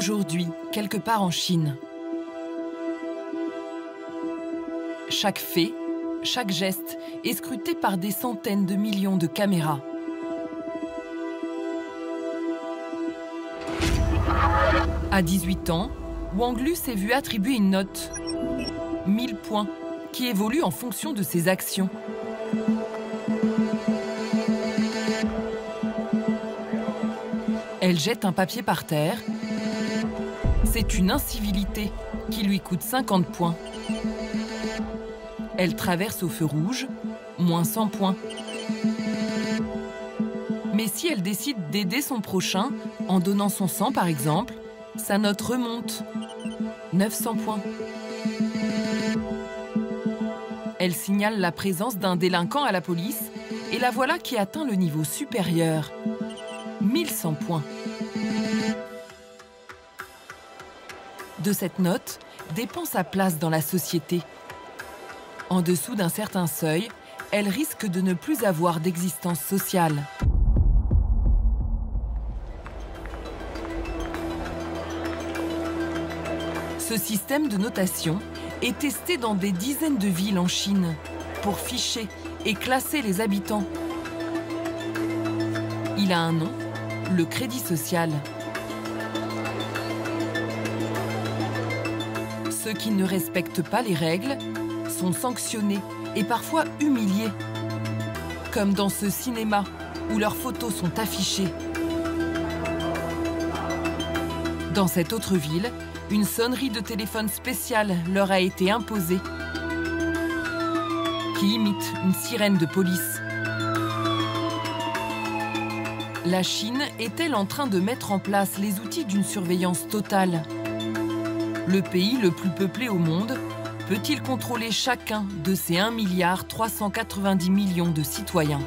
aujourd'hui, quelque part en Chine. Chaque fait, chaque geste est scruté par des centaines de millions de caméras. À 18 ans, Wang Lu s'est vu attribuer une note, 1000 points, qui évolue en fonction de ses actions. Elle jette un papier par terre. C'est une incivilité qui lui coûte 50 points. Elle traverse au feu rouge, moins 100 points. Mais si elle décide d'aider son prochain, en donnant son sang par exemple, sa note remonte, 900 points. Elle signale la présence d'un délinquant à la police et la voilà qui atteint le niveau supérieur, 1100 points. De cette note dépend sa place dans la société. En dessous d'un certain seuil, elle risque de ne plus avoir d'existence sociale. Ce système de notation est testé dans des dizaines de villes en Chine pour ficher et classer les habitants. Il a un nom, le crédit social. Ceux qui ne respectent pas les règles sont sanctionnés et parfois humiliés, comme dans ce cinéma où leurs photos sont affichées. Dans cette autre ville, une sonnerie de téléphone spéciale leur a été imposée, qui imite une sirène de police. La Chine est-elle en train de mettre en place les outils d'une surveillance totale? Le pays le plus peuplé au monde peut-il contrôler chacun de ses 1,390 milliard de citoyens?